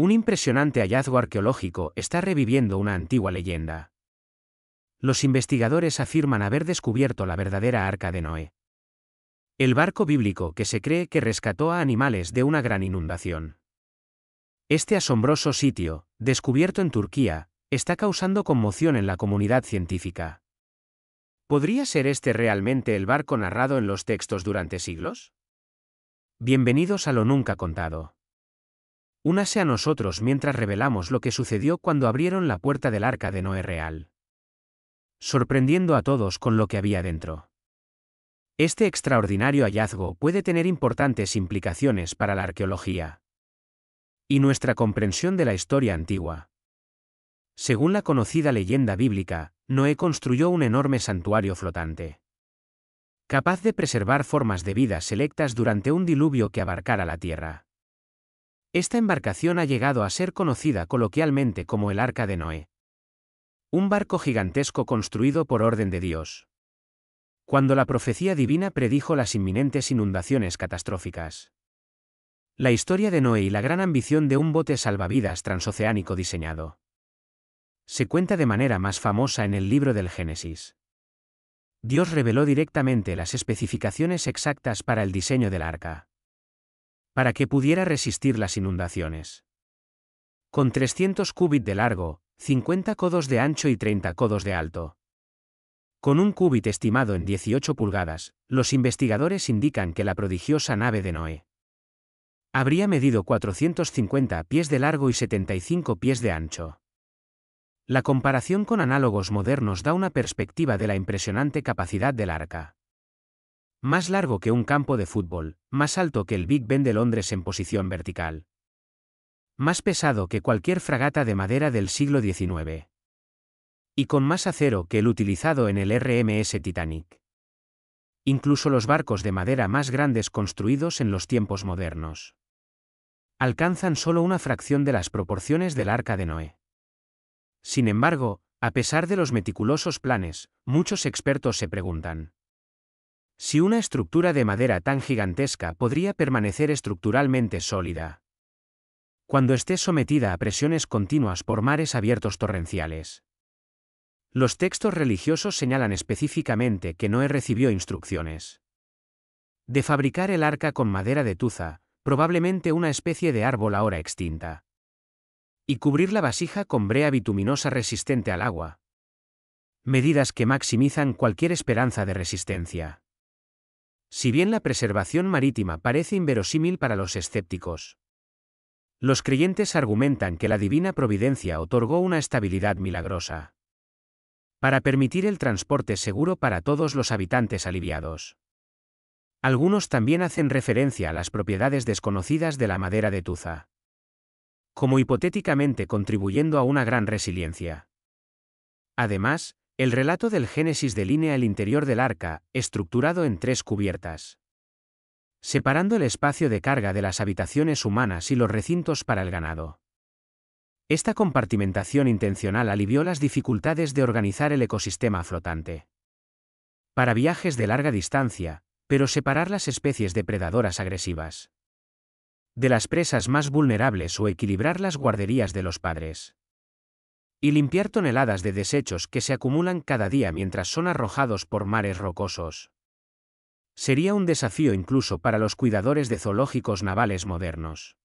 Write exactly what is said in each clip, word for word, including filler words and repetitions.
Un impresionante hallazgo arqueológico está reviviendo una antigua leyenda. Los investigadores afirman haber descubierto la verdadera Arca de Noé. El barco bíblico que se cree que rescató a animales de una gran inundación. Este asombroso sitio, descubierto en Turquía, está causando conmoción en la comunidad científica. ¿Podría ser este realmente el barco narrado en los textos durante siglos? Bienvenidos a Lo Nunca Contado. Únase a nosotros mientras revelamos lo que sucedió cuando abrieron la puerta del Arca de Noé real, sorprendiendo a todos con lo que había dentro. Este extraordinario hallazgo puede tener importantes implicaciones para la arqueología y nuestra comprensión de la historia antigua. Según la conocida leyenda bíblica, Noé construyó un enorme santuario flotante, capaz de preservar formas de vida selectas durante un diluvio que abarcara la tierra. Esta embarcación ha llegado a ser conocida coloquialmente como el Arca de Noé, un barco gigantesco construido por orden de Dios, cuando la profecía divina predijo las inminentes inundaciones catastróficas. La historia de Noé y la gran ambición de un bote salvavidas transoceánico diseñado se cuenta de manera más famosa en el libro del Génesis. Dios reveló directamente las especificaciones exactas para el diseño del arca, para que pudiera resistir las inundaciones. Con trescientos cúbitos de largo, cincuenta codos de ancho y treinta codos de alto, con un cúbito estimado en dieciocho pulgadas, los investigadores indican que la prodigiosa nave de Noé habría medido cuatrocientos cincuenta pies de largo y setenta y cinco pies de ancho. La comparación con análogos modernos da una perspectiva de la impresionante capacidad del arca. Más largo que un campo de fútbol, más alto que el Big Ben de Londres en posición vertical, más pesado que cualquier fragata de madera del siglo diecinueve, y con más acero que el utilizado en el R M S Titanic. Incluso los barcos de madera más grandes construidos en los tiempos modernos alcanzan solo una fracción de las proporciones del Arca de Noé. Sin embargo, a pesar de los meticulosos planes, muchos expertos se preguntan si una estructura de madera tan gigantesca podría permanecer estructuralmente sólida cuando esté sometida a presiones continuas por mares abiertos torrenciales. Los textos religiosos señalan específicamente que Noé recibió instrucciones de fabricar el arca con madera de tuza, probablemente una especie de árbol ahora extinta, y cubrir la vasija con brea bituminosa resistente al agua, medidas que maximizan cualquier esperanza de resistencia. Si bien la preservación marítima parece inverosímil para los escépticos, los creyentes argumentan que la divina providencia otorgó una estabilidad milagrosa para permitir el transporte seguro para todos los habitantes aliviados. Algunos también hacen referencia a las propiedades desconocidas de la madera de tuza, como hipotéticamente contribuyendo a una gran resiliencia. Además, el relato del Génesis delinea el interior del arca, estructurado en tres cubiertas, separando el espacio de carga de las habitaciones humanas y los recintos para el ganado. Esta compartimentación intencional alivió las dificultades de organizar el ecosistema flotante para viajes de larga distancia, pero separar las especies depredadoras agresivas de las presas más vulnerables o equilibrar las guarderías de los padres y limpiar toneladas de desechos que se acumulan cada día mientras son arrojados por mares rocosos sería un desafío incluso para los cuidadores de zoológicos navales modernos.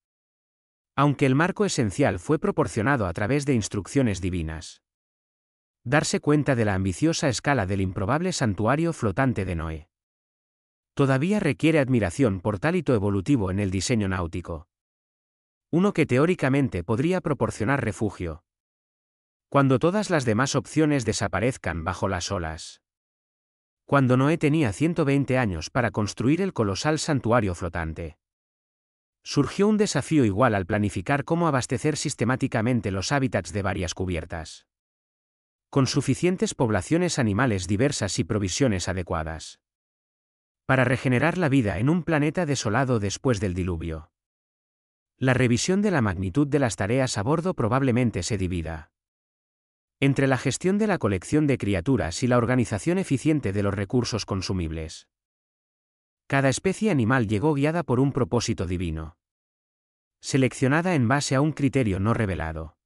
Aunque el marco esencial fue proporcionado a través de instrucciones divinas, darse cuenta de la ambiciosa escala del improbable santuario flotante de Noé todavía requiere admiración por tal hito evolutivo en el diseño náutico, uno que teóricamente podría proporcionar refugio cuando todas las demás opciones desaparezcan bajo las olas. Cuando Noé tenía ciento veinte años para construir el colosal santuario flotante, surgió un desafío igual al planificar cómo abastecer sistemáticamente los hábitats de varias cubiertas, con suficientes poblaciones animales diversas y provisiones adecuadas para regenerar la vida en un planeta desolado después del diluvio. La revisión de la magnitud de las tareas a bordo probablemente se divida entre la gestión de la colección de criaturas y la organización eficiente de los recursos consumibles. Cada especie animal llegó guiada por un propósito divino, seleccionada en base a un criterio no revelado.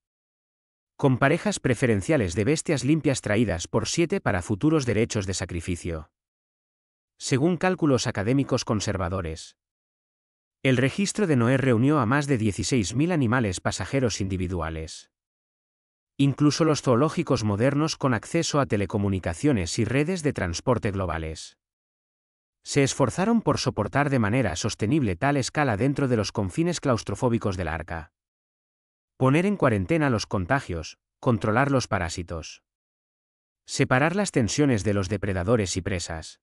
Con parejas preferenciales de bestias limpias traídas por siete para futuros derechos de sacrificio. Según cálculos académicos conservadores, el registro de Noé reunió a más de dieciséis mil animales pasajeros individuales. Incluso los zoológicos modernos con acceso a telecomunicaciones y redes de transporte globales se esforzaron por soportar de manera sostenible tal escala dentro de los confines claustrofóbicos del arca. Poner en cuarentena los contagios, controlar los parásitos, separar las tensiones de los depredadores y presas,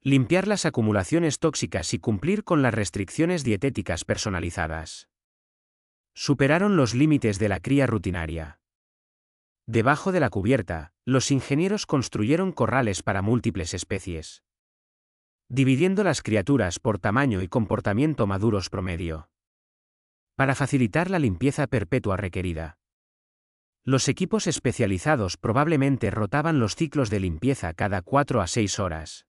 limpiar las acumulaciones tóxicas y cumplir con las restricciones dietéticas personalizadas. Superaron los límites de la cría rutinaria. Debajo de la cubierta, los ingenieros construyeron corrales para múltiples especies, dividiendo las criaturas por tamaño y comportamiento maduros promedio, para facilitar la limpieza perpetua requerida. Los equipos especializados probablemente rotaban los ciclos de limpieza cada cuatro a seis horas.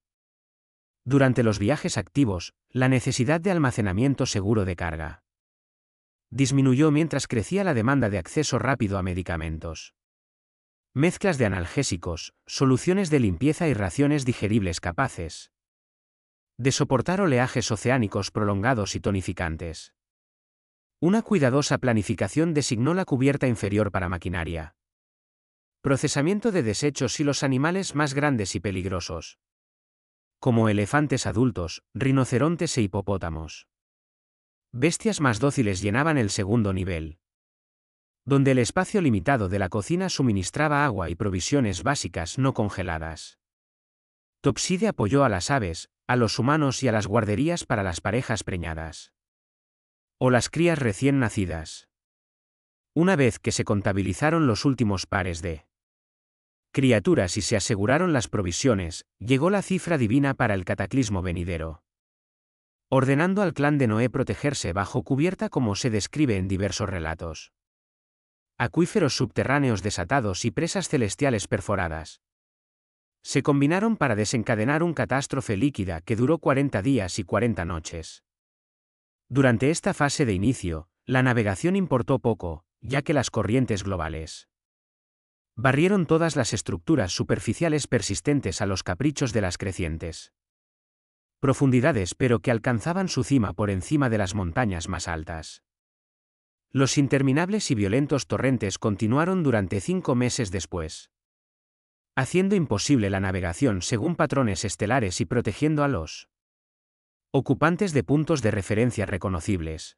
Durante los viajes activos, la necesidad de almacenamiento seguro de carga disminuyó mientras crecía la demanda de acceso rápido a medicamentos, mezclas de analgésicos, soluciones de limpieza y raciones digeribles capaces de soportar oleajes oceánicos prolongados y tonificantes. Una cuidadosa planificación designó la cubierta inferior para maquinaria, procesamiento de desechos y los animales más grandes y peligrosos, como elefantes adultos, rinocerontes e hipopótamos. Bestias más dóciles llenaban el segundo nivel, donde el espacio limitado de la cocina suministraba agua y provisiones básicas no congeladas. Topside apoyó a las aves, a los humanos y a las guarderías para las parejas preñadas o las crías recién nacidas. Una vez que se contabilizaron los últimos pares de criaturas y se aseguraron las provisiones, llegó la cifra divina para el cataclismo venidero, ordenando al clan de Noé protegerse bajo cubierta como se describe en diversos relatos. Acuíferos subterráneos desatados y presas celestiales perforadas se combinaron para desencadenar un catástrofe líquida que duró cuarenta días y cuarenta noches. Durante esta fase de inicio, la navegación importó poco, ya que las corrientes globales barrieron todas las estructuras superficiales persistentes a los caprichos de las crecientes profundidades, pero que alcanzaban su cima por encima de las montañas más altas. Los interminables y violentos torrentes continuaron durante cinco meses después, haciendo imposible la navegación según patrones estelares y protegiendo a los ocupantes de puntos de referencia reconocibles.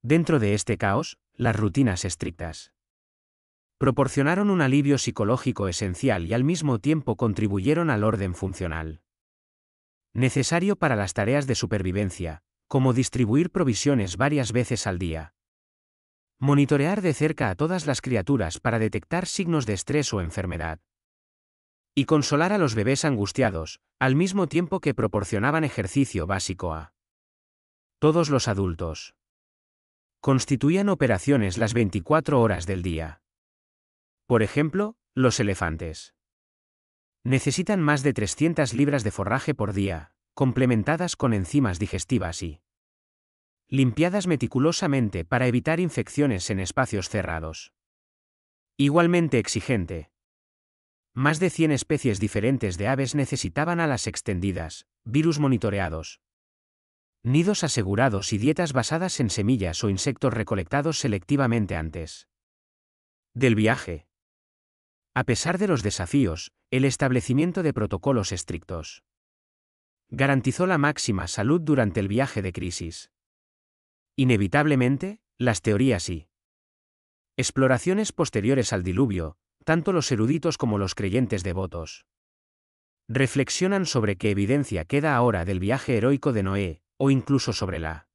Dentro de este caos, las rutinas estrictas proporcionaron un alivio psicológico esencial y al mismo tiempo contribuyeron al orden funcional necesario para las tareas de supervivencia, como distribuir provisiones varias veces al día, monitorear de cerca a todas las criaturas para detectar signos de estrés o enfermedad, y consolar a los bebés angustiados, al mismo tiempo que proporcionaban ejercicio básico a todos los adultos. Constituían operaciones las veinticuatro horas del día. Por ejemplo, los elefantes necesitan más de trescientas libras de forraje por día, complementadas con enzimas digestivas y limpiadas meticulosamente para evitar infecciones en espacios cerrados. Igualmente exigente, más de cien especies diferentes de aves necesitaban alas extendidas, virus monitoreados, nidos asegurados y dietas basadas en semillas o insectos recolectados selectivamente antes del viaje. A pesar de los desafíos, el establecimiento de protocolos estrictos garantizó la máxima salud durante el viaje de crisis. Inevitablemente, las teorías y exploraciones posteriores al diluvio, tanto los eruditos como los creyentes devotos, reflexionan sobre qué evidencia queda ahora del viaje heroico de Noé, o incluso sobre la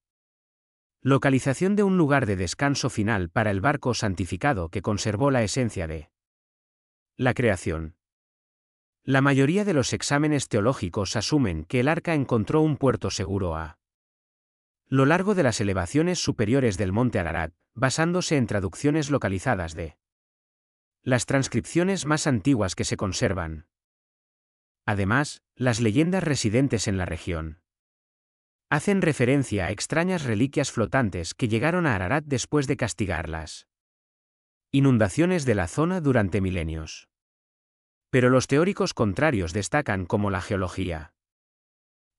localización de un lugar de descanso final para el barco santificado que conservó la esencia de la creación. La mayoría de los exámenes teológicos asumen que el arca encontró un puerto seguro a lo largo de las elevaciones superiores del monte Ararat, basándose en traducciones localizadas de las transcripciones más antiguas que se conservan. Además, las leyendas residentes en la región hacen referencia a extrañas reliquias flotantes que llegaron a Ararat después de castigarlas. Inundaciones de la zona durante milenios. Pero los teóricos contrarios destacan como la geología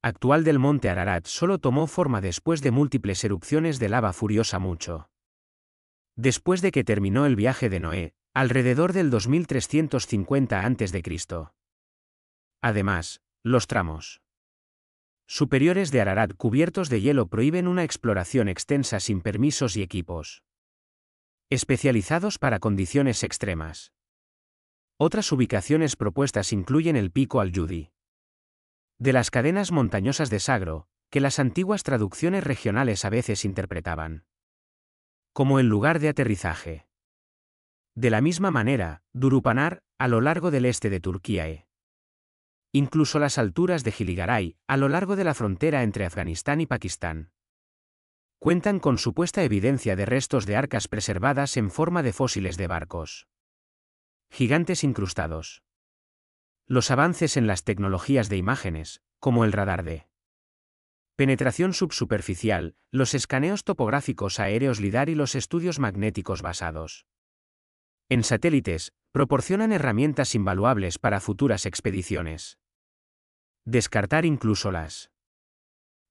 actual del monte Ararat solo tomó forma después de múltiples erupciones de lava furiosa mucho después de que terminó el viaje de Noé, alrededor del dos mil trescientos cincuenta antes de Cristo. Además, los tramos superiores de Ararat cubiertos de hielo prohíben una exploración extensa sin permisos y equipos especializados para condiciones extremas. Otras ubicaciones propuestas incluyen el pico Al-Judi de las cadenas montañosas de Sagro, que las antiguas traducciones regionales a veces interpretaban como el lugar de aterrizaje. De la misma manera, Durupınar, a lo largo del este de Turquía e incluso las alturas de Giligaray, a lo largo de la frontera entre Afganistán y Pakistán, cuentan con supuesta evidencia de restos de arcas preservadas en forma de fósiles de barcos gigantes incrustados. Los avances en las tecnologías de imágenes, como el radar de penetración subsuperficial, los escaneos topográficos aéreos lidar y los estudios magnéticos basados en satélites, proporcionan herramientas invaluables para futuras expediciones. Descartar incluso las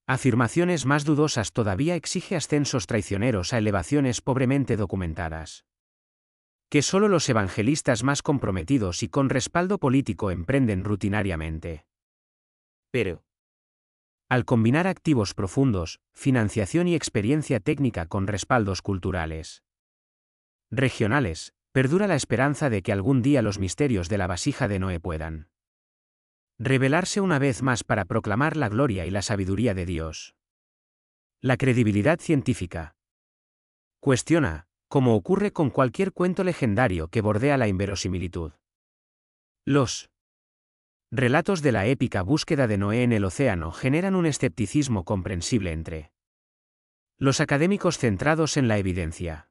afirmaciones más dudosas todavía exige ascensos traicioneros a elevaciones pobremente documentadas que solo los evangelistas más comprometidos y con respaldo político emprenden rutinariamente. Pero, al combinar activos profundos, financiación y experiencia técnica con respaldos culturales regionales, perdura la esperanza de que algún día los misterios de la vasija de Noé puedan revelarse una vez más para proclamar la gloria y la sabiduría de Dios. La credibilidad científica cuestiona, como ocurre con cualquier cuento legendario que bordea la inverosimilitud, los relatos de la épica búsqueda de Noé en el océano generan un escepticismo comprensible entre los académicos centrados en la evidencia.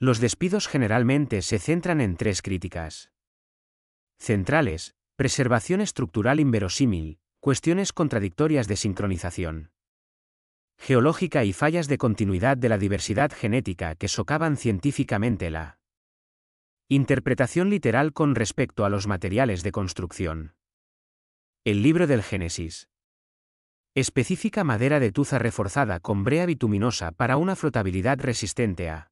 Los despidos generalmente se centran en tres críticas centrales: preservación estructural inverosímil, cuestiones contradictorias de sincronización geológica y fallas de continuidad de la diversidad genética que socavan científicamente la interpretación literal con respecto a los materiales de construcción. El libro del Génesis especifica madera de tuza reforzada con brea bituminosa para una flotabilidad resistente a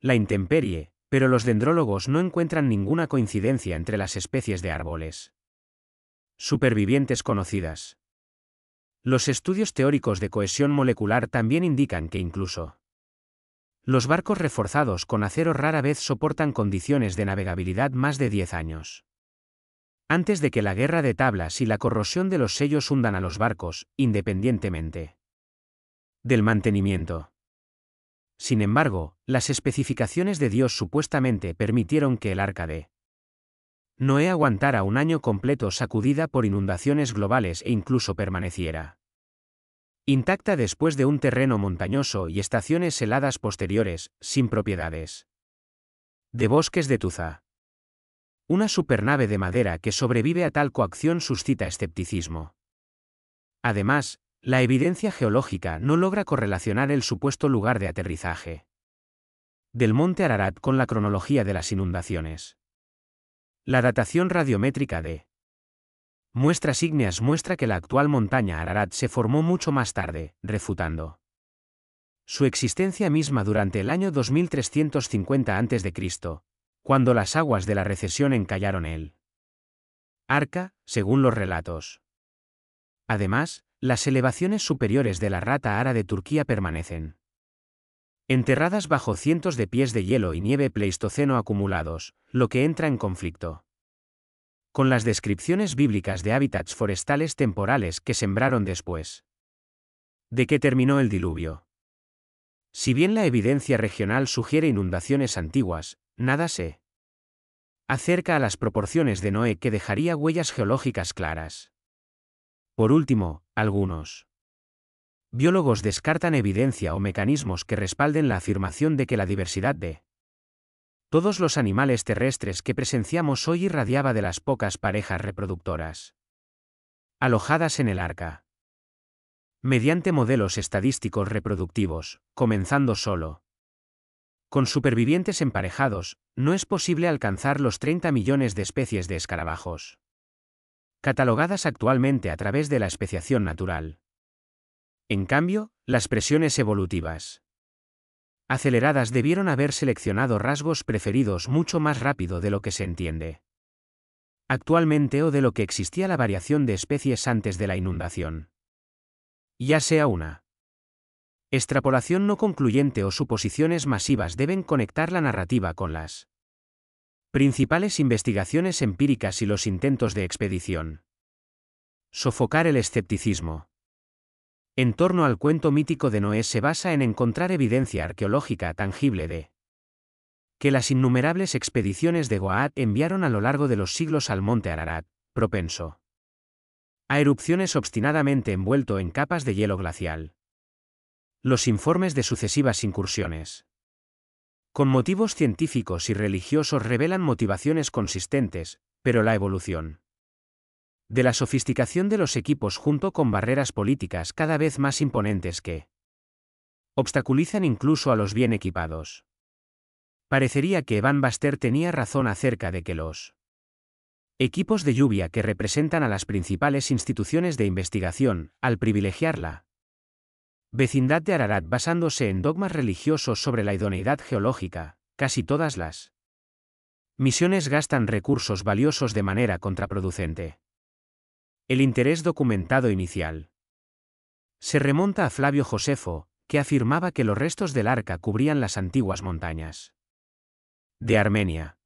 la intemperie, pero los dendrólogos no encuentran ninguna coincidencia entre las especies de árboles supervivientes conocidas. Los estudios teóricos de cohesión molecular también indican que incluso los barcos reforzados con acero rara vez soportan condiciones de navegabilidad más de diez años. Antes de que la guerra de tablas y la corrosión de los sellos hundan a los barcos, independientemente del mantenimiento. Sin embargo, las especificaciones de Dios supuestamente permitieron que el arca de Noé aguantara un año completo sacudida por inundaciones globales e incluso permaneciera intacta después de un terreno montañoso y estaciones heladas posteriores, sin propiedades de bosques de tuza. Una supernave de madera que sobrevive a tal coacción suscita escepticismo. Además, la evidencia geológica no logra correlacionar el supuesto lugar de aterrizaje del monte Ararat con la cronología de las inundaciones. La datación radiométrica de muestras ígneas muestra que la actual montaña Ararat se formó mucho más tarde, refutando su existencia misma durante el año dos mil trescientos cincuenta antes de Cristo, cuando las aguas de la recesión encallaron el arca, según los relatos. Además, las elevaciones superiores de la Rata Ara de Turquía permanecen enterradas bajo cientos de pies de hielo y nieve pleistoceno acumulados, lo que entra en conflicto con las descripciones bíblicas de hábitats forestales temporales que sembraron después de que terminó el diluvio. Si bien la evidencia regional sugiere inundaciones antiguas, nada se acerca a las proporciones de Noé que dejaría huellas geológicas claras. Por último, algunos biólogos descartan evidencia o mecanismos que respalden la afirmación de que la diversidad de todos los animales terrestres que presenciamos hoy irradiaba de las pocas parejas reproductoras alojadas en el arca. mediante modelos estadísticos reproductivos, comenzando solo. Con supervivientes emparejados, no es posible alcanzar los treinta millones de especies de escarabajos, catalogadas actualmente a través de la especiación natural. En cambio, las presiones evolutivas aceleradas debieron haber seleccionado rasgos preferidos mucho más rápido de lo que se entiende actualmente o de lo que existía la variación de especies antes de la inundación. Ya sea una extrapolación no concluyente o suposiciones masivas deben conectar la narrativa con las principales investigaciones empíricas y los intentos de expedición. Sofocar el escepticismo en torno al cuento mítico de Noé se basa en encontrar evidencia arqueológica tangible de que las innumerables expediciones de Goa'at enviaron a lo largo de los siglos al monte Ararat, propenso a erupciones obstinadamente envuelto en capas de hielo glacial. Los informes de sucesivas incursiones con motivos científicos y religiosos revelan motivaciones consistentes, pero la evolución de la sofisticación de los equipos junto con barreras políticas cada vez más imponentes que obstaculizan incluso a los bien equipados. Parecería que Evan Baxter tenía razón acerca de que los equipos de lluvia que representan a las principales instituciones de investigación, al privilegiar la vecindad de Ararat basándose en dogmas religiosos sobre la idoneidad geológica, casi todas las misiones gastan recursos valiosos de manera contraproducente. El interés documentado inicial se remonta a Flavio Josefo, que afirmaba que los restos del arca cubrían las antiguas montañas de Armenia.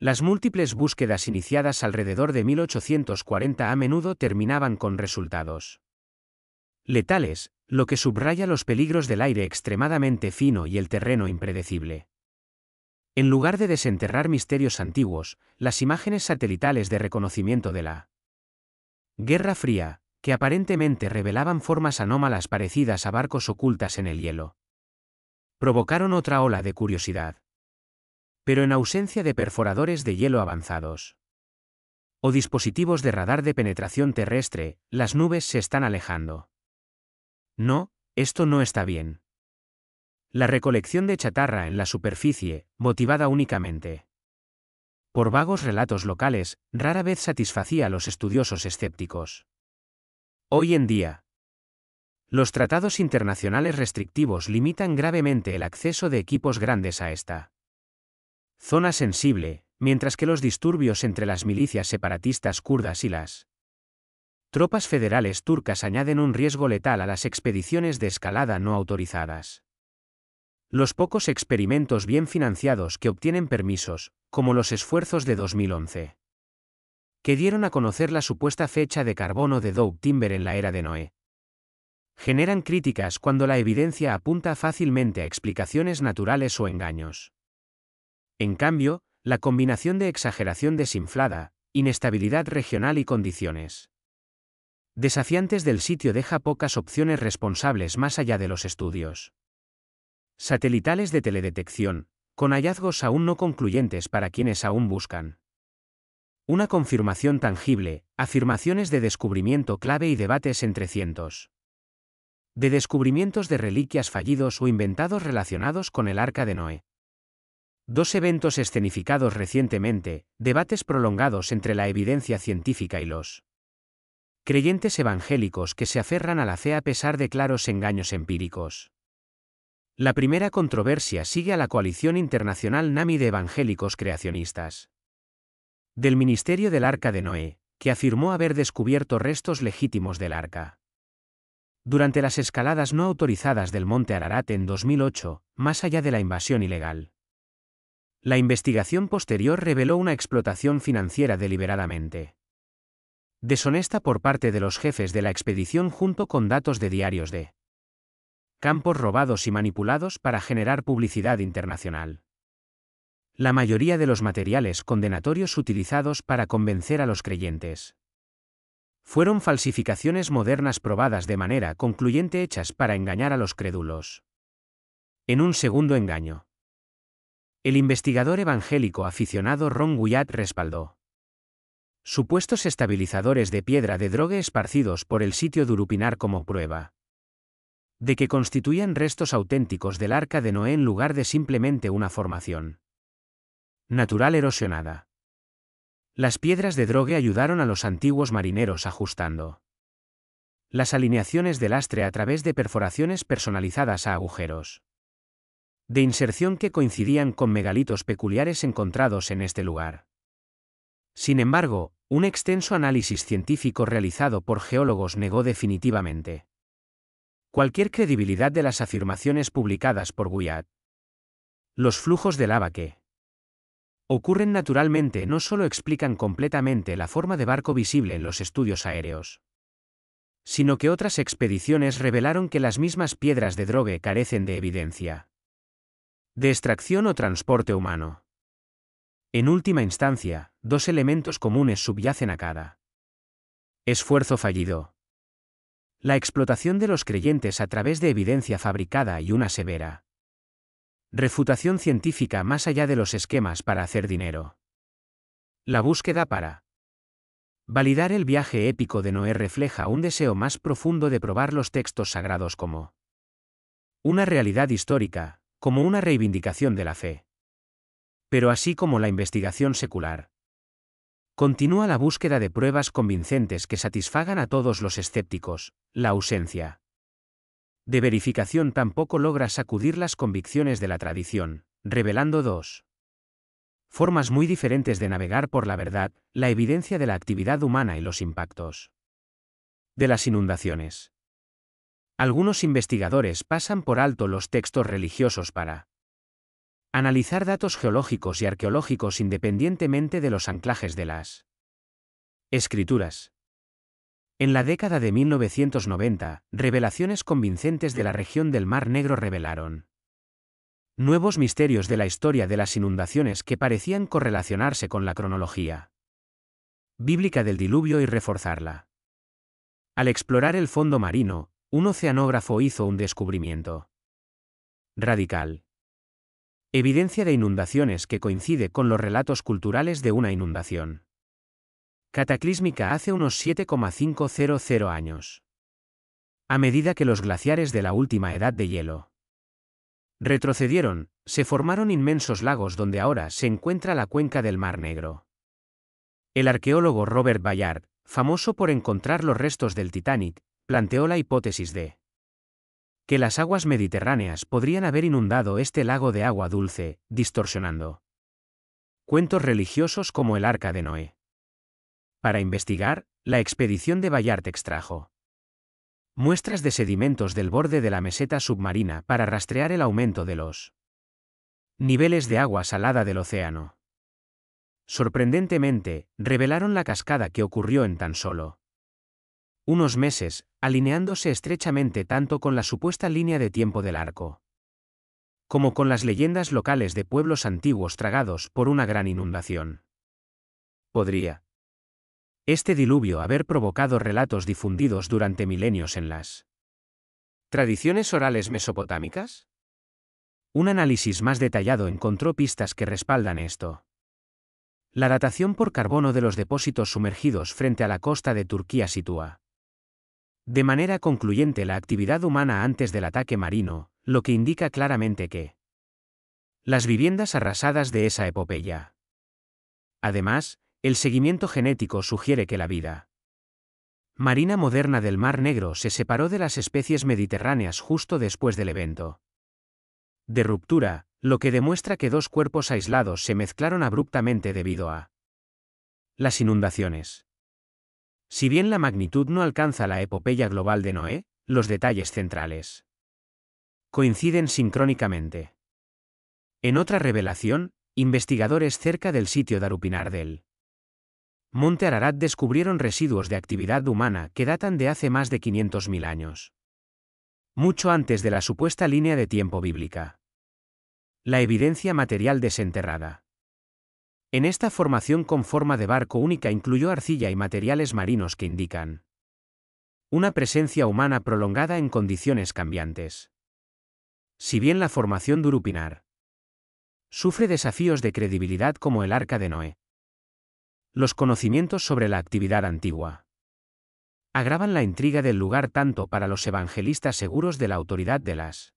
Las múltiples búsquedas iniciadas alrededor de mil ochocientos cuarenta a menudo terminaban con resultados letales, lo que subraya los peligros del aire extremadamente fino y el terreno impredecible. En lugar de desenterrar misterios antiguos, las imágenes satelitales de reconocimiento de la Guerra Fría, que aparentemente revelaban formas anómalas parecidas a barcos ocultas en el hielo, provocaron otra ola de curiosidad. Pero en ausencia de perforadores de hielo avanzados o dispositivos de radar de penetración terrestre, las nubes se están alejando. No, esto no está bien. La recolección de chatarra en la superficie, motivada únicamente por vagos relatos locales, rara vez satisfacía a los estudiosos escépticos. Hoy en día, los tratados internacionales restrictivos limitan gravemente el acceso de equipos grandes a esta zona sensible, mientras que los disturbios entre las milicias separatistas kurdas y las tropas federales turcas añaden un riesgo letal a las expediciones de escalada no autorizadas. Los pocos experimentos bien financiados que obtienen permisos, como los esfuerzos de dos mil once, que dieron a conocer la supuesta fecha de carbono de Dow Timber en la era de Noé, generan críticas cuando la evidencia apunta fácilmente a explicaciones naturales o engaños. En cambio, la combinación de exageración desinflada, inestabilidad regional y condiciones desafiantes del sitio deja pocas opciones responsables más allá de los estudios satelitales de teledetección, con hallazgos aún no concluyentes para quienes aún buscan una confirmación tangible, afirmaciones de descubrimiento clave y debates entre cientos de descubrimientos de reliquias fallidos o inventados relacionados con el Arca de Noé. Dos eventos escenificados recientemente, debates prolongados entre la evidencia científica y los creyentes evangélicos que se aferran a la fe a pesar de claros engaños empíricos. La primera controversia sigue a la coalición internacional NAMI de evangélicos creacionistas del Ministerio del Arca de Noé, que afirmó haber descubierto restos legítimos del arca durante las escaladas no autorizadas del monte Ararat en dos mil ocho, más allá de la invasión ilegal. La investigación posterior reveló una explotación financiera deliberadamente deshonesta por parte de los jefes de la expedición junto con datos de diarios de campos robados y manipulados para generar publicidad internacional. La mayoría de los materiales condenatorios utilizados para convencer a los creyentes fueron falsificaciones modernas probadas de manera concluyente hechas para engañar a los crédulos. En un segundo engaño, el investigador evangélico aficionado Ron Wyatt respaldó supuestos estabilizadores de piedra de drogue esparcidos por el sitio Durupınar como prueba de que constituían restos auténticos del Arca de Noé en lugar de simplemente una formación natural erosionada. Las piedras de drogue ayudaron a los antiguos marineros ajustando las alineaciones de lastre a través de perforaciones personalizadas a agujeros de inserción que coincidían con megalitos peculiares encontrados en este lugar. Sin embargo, un extenso análisis científico realizado por geólogos negó definitivamente cualquier credibilidad de las afirmaciones publicadas por Wyatt. Los flujos de lava que ocurren naturalmente no solo explican completamente la forma de barco visible en los estudios aéreos, sino que otras expediciones revelaron que las mismas piedras de drogue carecen de evidencia de extracción o transporte humano. En última instancia, dos elementos comunes subyacen a cada esfuerzo fallido: la explotación de los creyentes a través de evidencia fabricada y una severa refutación científica más allá de los esquemas para hacer dinero. La búsqueda para validar el viaje épico de Noé refleja un deseo más profundo de probar los textos sagrados como una realidad histórica, como una reivindicación de la fe. Pero así como la investigación secular, continúa la búsqueda de pruebas convincentes que satisfagan a todos los escépticos, la ausencia de verificación tampoco logra sacudir las convicciones de la tradición, revelando dos formas muy diferentes de navegar por la verdad: la evidencia de la actividad humana y los impactos de las inundaciones. Algunos investigadores pasan por alto los textos religiosos para analizar datos geológicos y arqueológicos independientemente de los anclajes de las escrituras. En la década de mil novecientos noventa, revelaciones convincentes de la región del Mar Negro revelaron nuevos misterios de la historia de las inundaciones que parecían correlacionarse con la cronología bíblica del diluvio y reforzarla. Al explorar el fondo marino, un oceanógrafo hizo un descubrimiento radical: evidencia de inundaciones que coincide con los relatos culturales de una inundación cataclísmica hace unos siete mil quinientos años, a medida que los glaciares de la última edad de hielo retrocedieron, se formaron inmensos lagos donde ahora se encuentra la cuenca del Mar Negro. El arqueólogo Robert Ballard, famoso por encontrar los restos del Titanic, planteó la hipótesis de que las aguas mediterráneas podrían haber inundado este lago de agua dulce, distorsionando cuentos religiosos como el Arca de Noé. Para investigar, la expedición de Ballard extrajo muestras de sedimentos del borde de la meseta submarina para rastrear el aumento de los niveles de agua salada del océano. Sorprendentemente, revelaron la cascada que ocurrió en tan solo unos meses, alineándose estrechamente tanto con la supuesta línea de tiempo del arco como con las leyendas locales de pueblos antiguos tragados por una gran inundación. Podría este diluvio haber provocado relatos difundidos durante milenios en las tradiciones orales mesopotámicas? Un análisis más detallado encontró pistas que respaldan esto. La datación por carbono de los depósitos sumergidos frente a la costa de Turquía sitúa de manera concluyente la actividad humana antes del ataque marino, lo que indica claramente que las viviendas arrasadas de esa epopeya. Además, el seguimiento genético sugiere que la vida marina moderna del Mar Negro se separó de las especies mediterráneas justo después del evento de ruptura, lo que demuestra que dos cuerpos aislados se mezclaron abruptamente debido a las inundaciones. Si bien la magnitud no alcanza la epopeya global de Noé, los detalles centrales coinciden sincrónicamente. En otra revelación, investigadores cerca del sitio Durupınar del Monte Ararat descubrieron residuos de actividad humana que datan de hace más de quinientos mil años, mucho antes de la supuesta línea de tiempo bíblica. La evidencia material desenterrada en esta formación con forma de barco única incluyó arcilla y materiales marinos que indican una presencia humana prolongada en condiciones cambiantes. Si bien la formación Durupınar sufre desafíos de credibilidad como el Arca de Noé, los conocimientos sobre la actividad antigua agravan la intriga del lugar tanto para los evangelistas seguros de la autoridad de las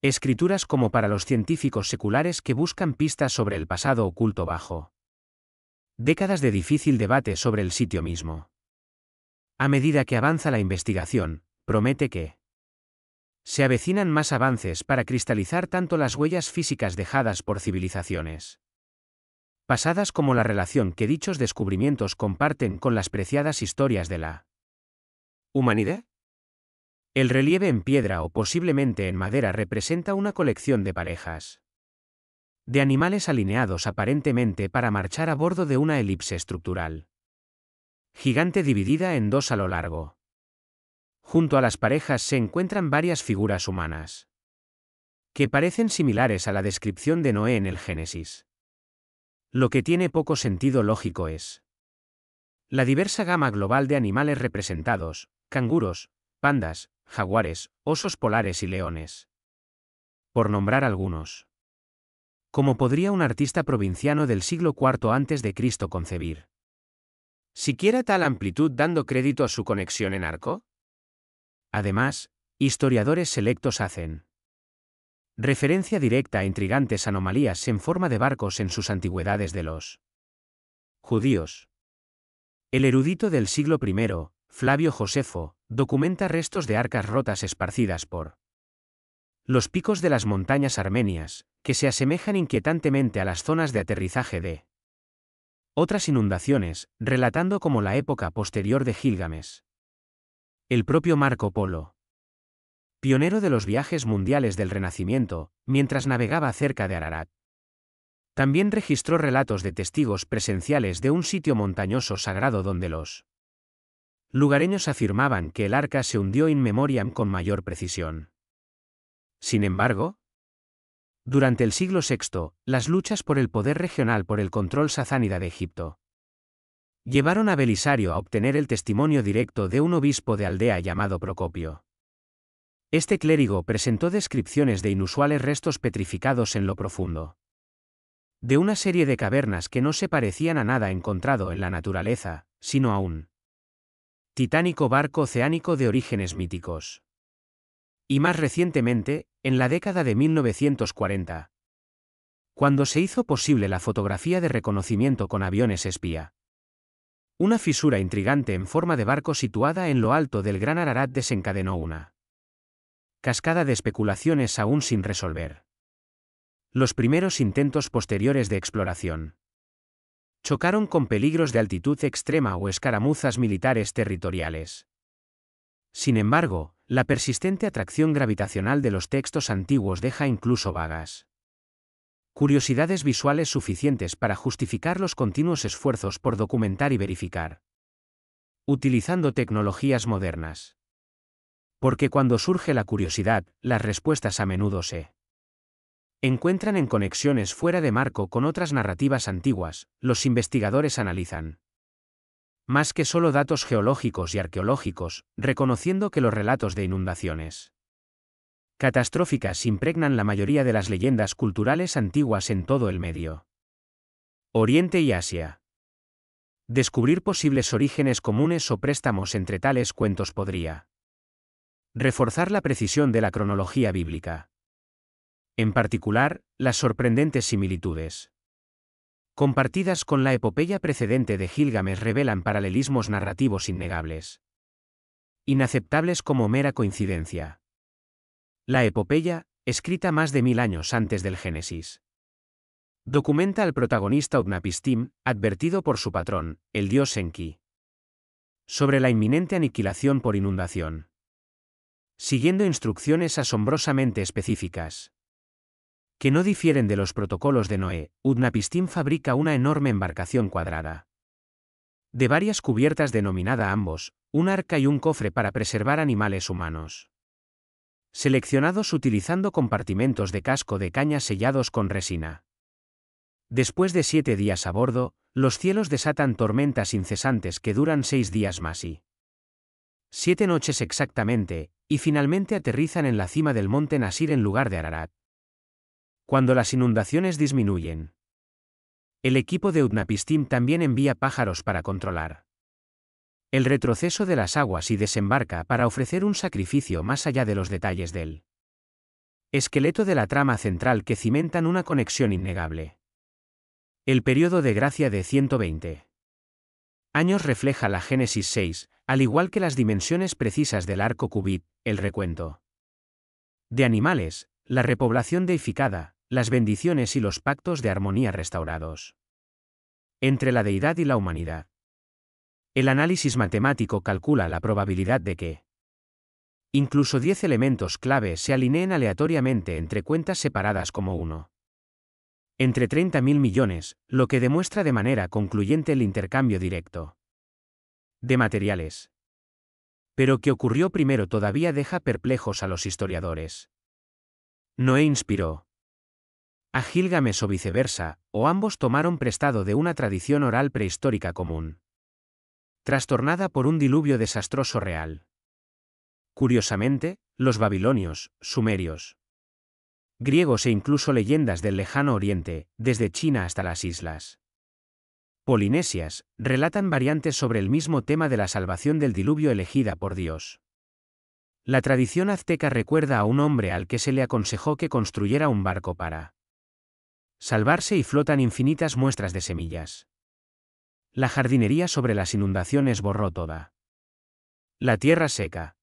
Escrituras como para los científicos seculares que buscan pistas sobre el pasado oculto bajo décadas de difícil debate sobre el sitio mismo. A medida que avanza la investigación, promete que se avecinan más avances para cristalizar tanto las huellas físicas dejadas por civilizaciones pasadas como la relación que dichos descubrimientos comparten con las preciadas historias de la humanidad. El relieve en piedra o posiblemente en madera representa una colección de parejas de animales alineados aparentemente para marchar a bordo de una elipse estructural gigante dividida en dos a lo largo. Junto a las parejas se encuentran varias figuras humanas que parecen similares a la descripción de Noé en el Génesis. Lo que tiene poco sentido lógico es la diversa gama global de animales representados: canguros, pandas, jaguares, osos polares y leones, por nombrar algunos. ¿Cómo podría un artista provinciano del siglo cuatro antes de Cristo concebir siquiera tal amplitud dando crédito a su conexión en arco? Además, historiadores selectos hacen referencia directa a intrigantes anomalías en forma de barcos en sus antigüedades de los judíos. El erudito del siglo primero, Flavio Josefo, documenta restos de arcas rotas esparcidas por los picos de las montañas armenias, que se asemejan inquietantemente a las zonas de aterrizaje de otras inundaciones, relatando como la época posterior de Gilgamesh. El propio Marco Polo, pionero de los viajes mundiales del Renacimiento, mientras navegaba cerca de Ararat, también registró relatos de testigos presenciales de un sitio montañoso sagrado donde los lugareños afirmaban que el arca se hundió in memoriam con mayor precisión. Sin embargo, durante el siglo sexto, las luchas por el poder regional por el control sasánida de Egipto llevaron a Belisario a obtener el testimonio directo de un obispo de aldea llamado Procopio. Este clérigo presentó descripciones de inusuales restos petrificados en lo profundo de una serie de cavernas que no se parecían a nada encontrado en la naturaleza, sino a un titánico barco oceánico de orígenes míticos. Y más recientemente, en la década de mil novecientos cuarenta, cuando se hizo posible la fotografía de reconocimiento con aviones espía, una fisura intrigante en forma de barco situada en lo alto del Gran Ararat desencadenó una cascada de especulaciones aún sin resolver. Los primeros intentos posteriores de exploración chocaron con peligros de altitud extrema o escaramuzas militares territoriales. Sin embargo, la persistente atracción gravitacional de los textos antiguos deja incluso vagas curiosidades visuales suficientes para justificar los continuos esfuerzos por documentar y verificar utilizando tecnologías modernas. Porque cuando surge la curiosidad, las respuestas a menudo se encuentran en conexiones fuera de marco con otras narrativas antiguas. Los investigadores analizan más que solo datos geológicos y arqueológicos, reconociendo que los relatos de inundaciones catastróficas impregnan la mayoría de las leyendas culturales antiguas en todo el Medio Oriente y Asia. Descubrir posibles orígenes comunes o préstamos entre tales cuentos podría reforzar la precisión de la cronología bíblica. En particular, las sorprendentes similitudes compartidas con la epopeya precedente de Gilgamesh revelan paralelismos narrativos innegables, inaceptables como mera coincidencia. La epopeya, escrita más de mil años antes del Génesis, documenta al protagonista Utnapishtim, advertido por su patrón, el dios Enki, sobre la inminente aniquilación por inundación, siguiendo instrucciones asombrosamente específicas que no difieren de los protocolos de Noé. Utnapishtim fabrica una enorme embarcación cuadrada de varias cubiertas denominada ambos, un arca y un cofre para preservar animales humanos seleccionados utilizando compartimentos de casco de caña sellados con resina. Después de siete días a bordo, los cielos desatan tormentas incesantes que duran seis días más y siete noches exactamente, y finalmente aterrizan en la cima del monte Nisir en lugar de Ararat. Cuando las inundaciones disminuyen, El equipo de Utnapishtim también envía pájaros para controlar el retroceso de las aguas y desembarca para ofrecer un sacrificio más allá de los detalles del esqueleto de la trama central que cimentan una conexión innegable. El periodo de gracia de ciento veinte años refleja la Génesis seis, al igual que las dimensiones precisas del arco cubit, el recuento de animales, la repoblación deificada, las bendiciones y los pactos de armonía restaurados entre la deidad y la humanidad. El análisis matemático calcula la probabilidad de que incluso diez elementos clave se alineen aleatoriamente entre cuentas separadas como uno entre treinta mil millones, lo que demuestra de manera concluyente el intercambio directo de materiales. Pero que ocurrió primero todavía deja perplejos a los historiadores. Noé inspiró a Gilgamesh o viceversa, o ambos tomaron prestado de una tradición oral prehistórica común, trastornada por un diluvio desastroso real. Curiosamente, los babilonios, sumerios, griegos e incluso leyendas del lejano oriente, desde China hasta las islas polinesias, relatan variantes sobre el mismo tema de la salvación del diluvio elegida por Dios. La tradición azteca recuerda a un hombre al que se le aconsejó que construyera un barco para salvarse y flotan infinitas muestras de semillas. La jardinería sobre las inundaciones borró toda la tierra seca.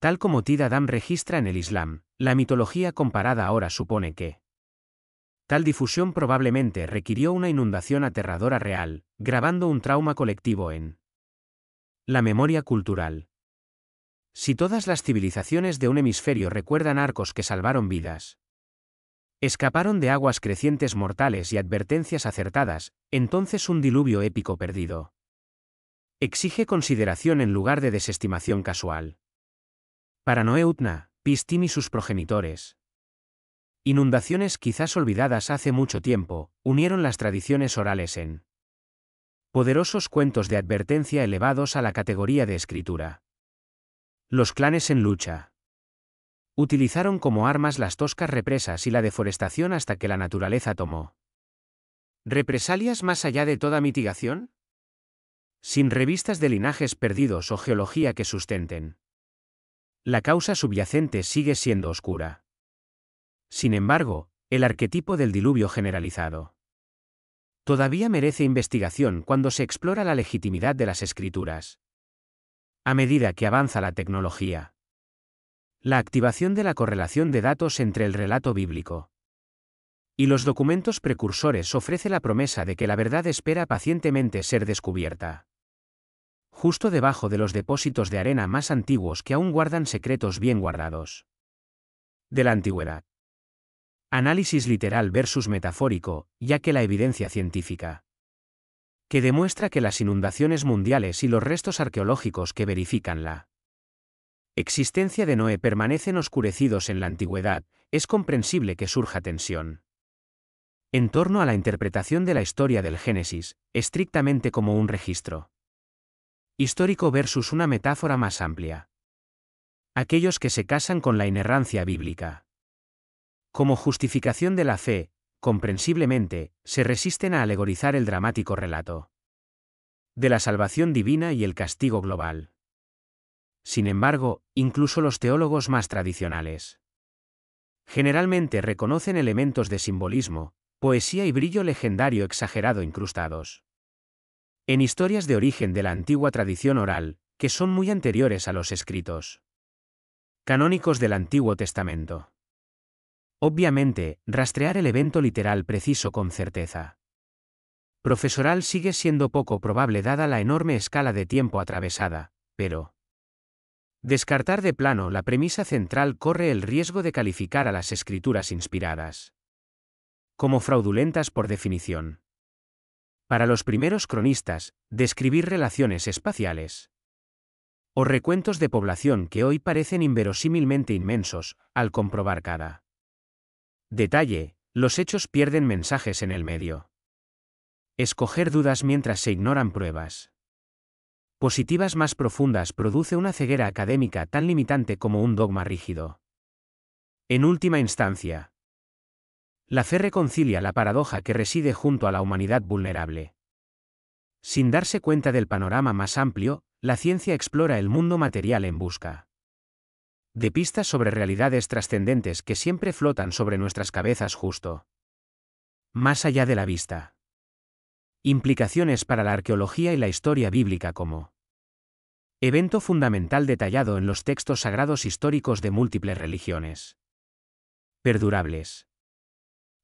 Tal como Tid Adam registra en el Islam, la mitología comparada ahora supone que tal difusión probablemente requirió una inundación aterradora real, grabando un trauma colectivo en la memoria cultural. Si todas las civilizaciones de un hemisferio recuerdan arcos que salvaron vidas, escaparon de aguas crecientes mortales y advertencias acertadas, entonces un diluvio épico perdido exige consideración en lugar de desestimación casual. Para Noé, Utnapishtim y sus progenitores, inundaciones quizás olvidadas hace mucho tiempo, unieron las tradiciones orales en poderosos cuentos de advertencia elevados a la categoría de escritura. Los clanes en lucha utilizaron como armas las toscas represas y la deforestación hasta que la naturaleza tomó represalias más allá de toda mitigación, sin revistas de linajes perdidos o geología que sustenten. La causa subyacente sigue siendo oscura. Sin embargo, el arquetipo del diluvio generalizado todavía merece investigación cuando se explora la legitimidad de las escrituras. A medida que avanza la tecnología, la activación de la correlación de datos entre el relato bíblico y los documentos precursores ofrece la promesa de que la verdad espera pacientemente ser descubierta, justo debajo de los depósitos de arena más antiguos que aún guardan secretos bien guardados de la antigüedad. Análisis literal versus metafórico, ya que la evidencia científica que demuestra que las inundaciones mundiales y los restos arqueológicos que verifican la existencia de Noé permanecen oscurecidos en la antigüedad, es comprensible que surja tensión en torno a la interpretación de la historia del Génesis, estrictamente como un registro histórico versus una metáfora más amplia. Aquellos que se casan con la inerrancia bíblica como justificación de la fe, comprensiblemente, se resisten a alegorizar el dramático relato de la salvación divina y el castigo global. Sin embargo, incluso los teólogos más tradicionales generalmente reconocen elementos de simbolismo, poesía y brillo legendario exagerado incrustados en historias de origen de la antigua tradición oral, que son muy anteriores a los escritos canónicos del Antiguo Testamento. Obviamente, rastrear el evento literal preciso con certeza profesoral sigue siendo poco probable dada la enorme escala de tiempo atravesada, pero descartar de plano la premisa central corre el riesgo de calificar a las escrituras inspiradas como fraudulentas por definición. Para los primeros cronistas, describir relaciones espaciales o recuentos de población que hoy parecen inverosímilmente inmensos, al comprobar cada detalle, los hechos pierden mensajes en el medio. Escoger dudas mientras se ignoran pruebas positivas más profundas produce una ceguera académica tan limitante como un dogma rígido. En última instancia, La fe reconcilia la paradoja que reside junto a la humanidad vulnerable. Sin darse cuenta del panorama más amplio, la ciencia explora el mundo material en busca de pistas sobre realidades trascendentes que siempre flotan sobre nuestras cabezas justo más allá de la vista. Implicaciones para la arqueología y la historia bíblica como evento fundamental detallado en los textos sagrados históricos de múltiples religiones perdurables.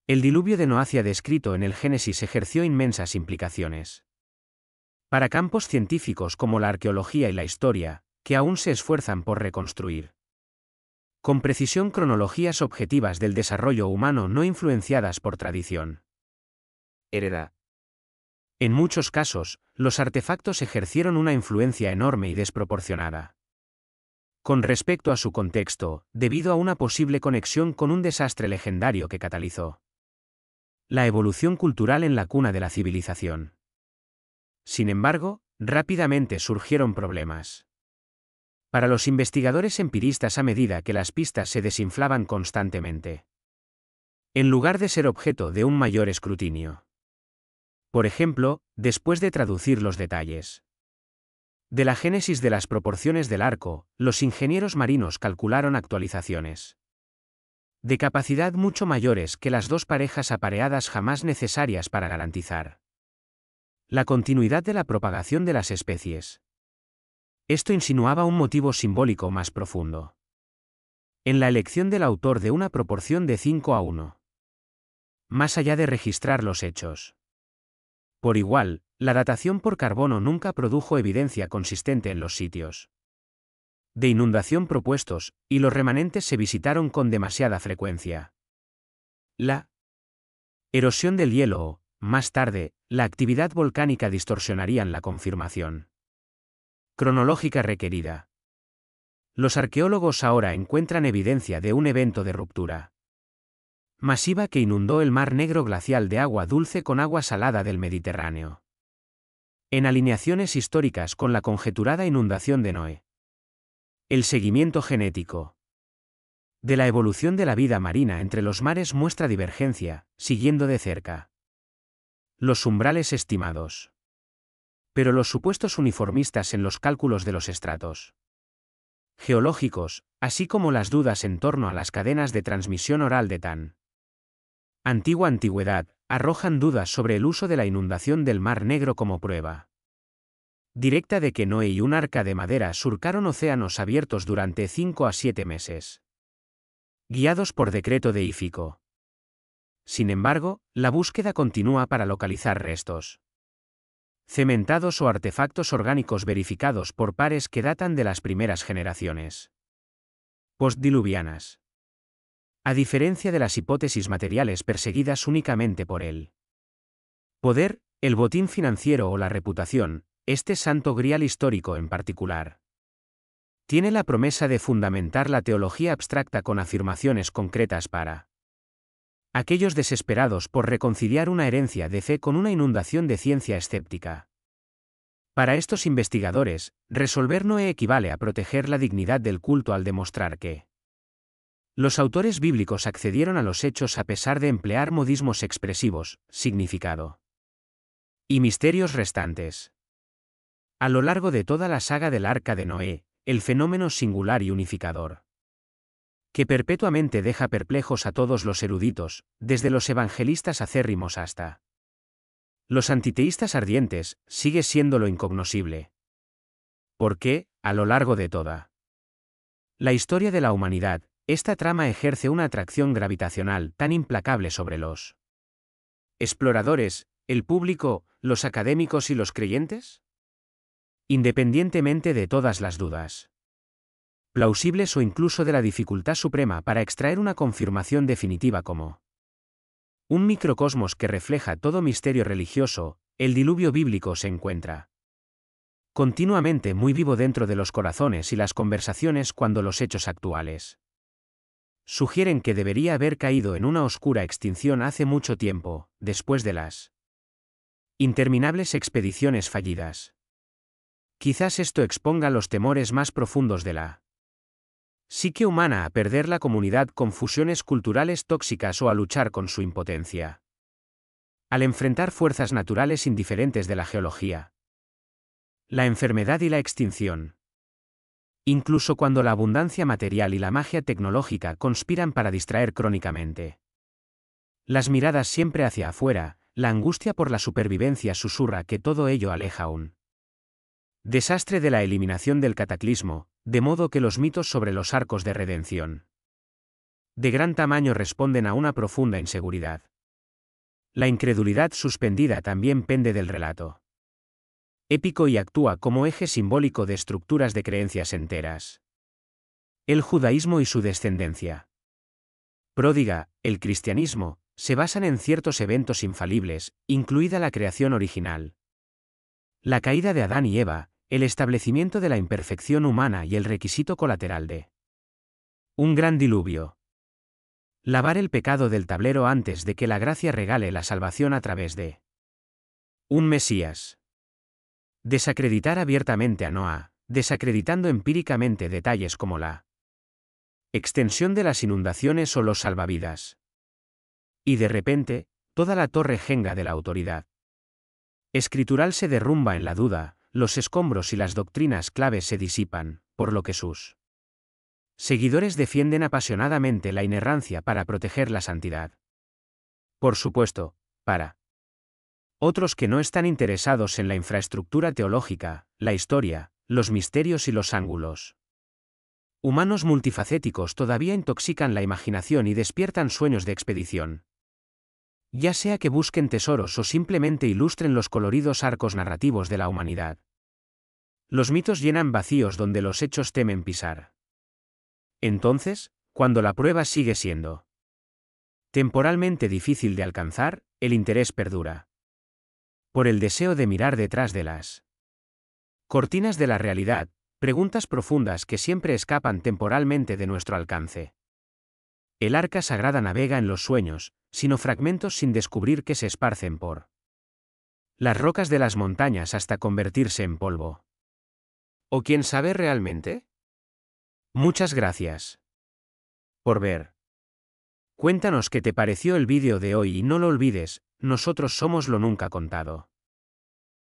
El diluvio de Noacia descrito en el Génesis ejerció inmensas implicaciones para campos científicos como la arqueología y la historia, que aún se esfuerzan por reconstruir con precisión cronologías objetivas del desarrollo humano no influenciadas por tradición heredada. En muchos casos, los artefactos ejercieron una influencia enorme y desproporcionada con respecto a su contexto, debido a una posible conexión con un desastre legendario que catalizó la evolución cultural en la cuna de la civilización. Sin embargo, rápidamente surgieron problemas para los investigadores empiristas a medida que las pistas se desinflaban constantemente, en lugar de ser objeto de un mayor escrutinio. Por ejemplo, después de traducir los detalles de la génesis de las proporciones del arco, los ingenieros marinos calcularon actualizaciones de capacidad mucho mayores que las dos parejas apareadas jamás necesarias para garantizar la continuidad de la propagación de las especies. Esto insinuaba un motivo simbólico más profundo en la elección del autor de una proporción de cinco a uno. Más allá de registrar los hechos por igual, la datación por carbono nunca produjo evidencia consistente en los sitios de inundación propuestos, y los remanentes se visitaron con demasiada frecuencia. La erosión del hielo o, más tarde, la actividad volcánica distorsionarían la confirmación cronológica requerida. Los arqueólogos ahora encuentran evidencia de un evento de ruptura masiva que inundó el Mar Negro glacial de agua dulce con agua salada del Mediterráneo, en alineaciones históricas con la conjeturada inundación de Noé. El seguimiento genético de la evolución de la vida marina entre los mares muestra divergencia, siguiendo de cerca los umbrales estimados. Pero los supuestos uniformistas en los cálculos de los estratos geológicos, así como las dudas en torno a las cadenas de transmisión oral de tan antigua antigüedad, arrojan dudas sobre el uso de la inundación del Mar Negro como prueba directa de que Noé y un arca de madera surcaron océanos abiertos durante cinco a siete meses, guiados por decreto deífico. Sin embargo, la búsqueda continúa para localizar restos cementados o artefactos orgánicos verificados por pares que datan de las primeras generaciones postdiluvianas. A diferencia de las hipótesis materiales perseguidas únicamente por el poder, el botín financiero o la reputación, este santo grial histórico en particular tiene la promesa de fundamentar la teología abstracta con afirmaciones concretas para aquellos desesperados por reconciliar una herencia de fe con una inundación de ciencia escéptica. Para estos investigadores, resolver Noé equivale a proteger la dignidad del culto al demostrar que los autores bíblicos accedieron a los hechos a pesar de emplear modismos expresivos, significado y misterios restantes. A lo largo de toda la saga del Arca de Noé, el fenómeno singular y unificador que perpetuamente deja perplejos a todos los eruditos, desde los evangelistas acérrimos hasta los antiteístas ardientes, sigue siendo lo incognoscible. ¿Por qué, a lo largo de toda la historia de la humanidad, esta trama ejerce una atracción gravitacional tan implacable sobre los exploradores, el público, los académicos y los creyentes? Independientemente de todas las dudas plausibles o incluso de la dificultad suprema para extraer una confirmación definitiva como un microcosmos que refleja todo misterio religioso, el diluvio bíblico se encuentra continuamente muy vivo dentro de los corazones y las conversaciones cuando los hechos actuales sugieren que debería haber caído en una oscura extinción hace mucho tiempo, después de las interminables expediciones fallidas. Quizás esto exponga los temores más profundos de la psique humana a perder la comunidad con fusiones culturales tóxicas o a luchar con su impotencia. Al enfrentar fuerzas naturales indiferentes de la geología. La enfermedad y la extinción. Incluso cuando la abundancia material y la magia tecnológica conspiran para distraer crónicamente. Las miradas siempre hacia afuera, la angustia por la supervivencia susurra que todo ello aleja aún. Desastre de la eliminación del cataclismo, de modo que los mitos sobre los arcos de redención de gran tamaño responden a una profunda inseguridad. La incredulidad suspendida también pende del relato épico y actúa como eje simbólico de estructuras de creencias enteras. El judaísmo y su descendencia pródiga, el cristianismo, se basan en ciertos eventos infalibles, incluida la creación original. La caída de Adán y Eva, el establecimiento de la imperfección humana y el requisito colateral de un gran diluvio. Lavar el pecado del tablero antes de que la gracia regale la salvación a través de un Mesías. Desacreditar abiertamente a Noé, desacreditando empíricamente detalles como la extensión de las inundaciones o los salvavidas. Y de repente, toda la torre jenga de la autoridad escritural se derrumba en la duda, los escombros y las doctrinas claves se disipan, por lo que sus seguidores defienden apasionadamente la inerrancia para proteger la santidad. Por supuesto, para otros que no están interesados en la infraestructura teológica, la historia, los misterios y los ángulos humanos multifacéticos todavía intoxican la imaginación y despiertan sueños de expedición. Ya sea que busquen tesoros o simplemente ilustren los coloridos arcos narrativos de la humanidad. Los mitos llenan vacíos donde los hechos temen pisar. Entonces, cuando la prueba sigue siendo temporalmente difícil de alcanzar, el interés perdura. Por el deseo de mirar detrás de las cortinas de la realidad, preguntas profundas que siempre escapan temporalmente de nuestro alcance. El arca sagrada navega en los sueños, sino fragmentos sin descubrir que se esparcen por las rocas de las montañas hasta convertirse en polvo. ¿O quién sabe realmente? Muchas gracias por ver. Cuéntanos qué te pareció el vídeo de hoy y no lo olvides, nosotros somos lo nunca contado.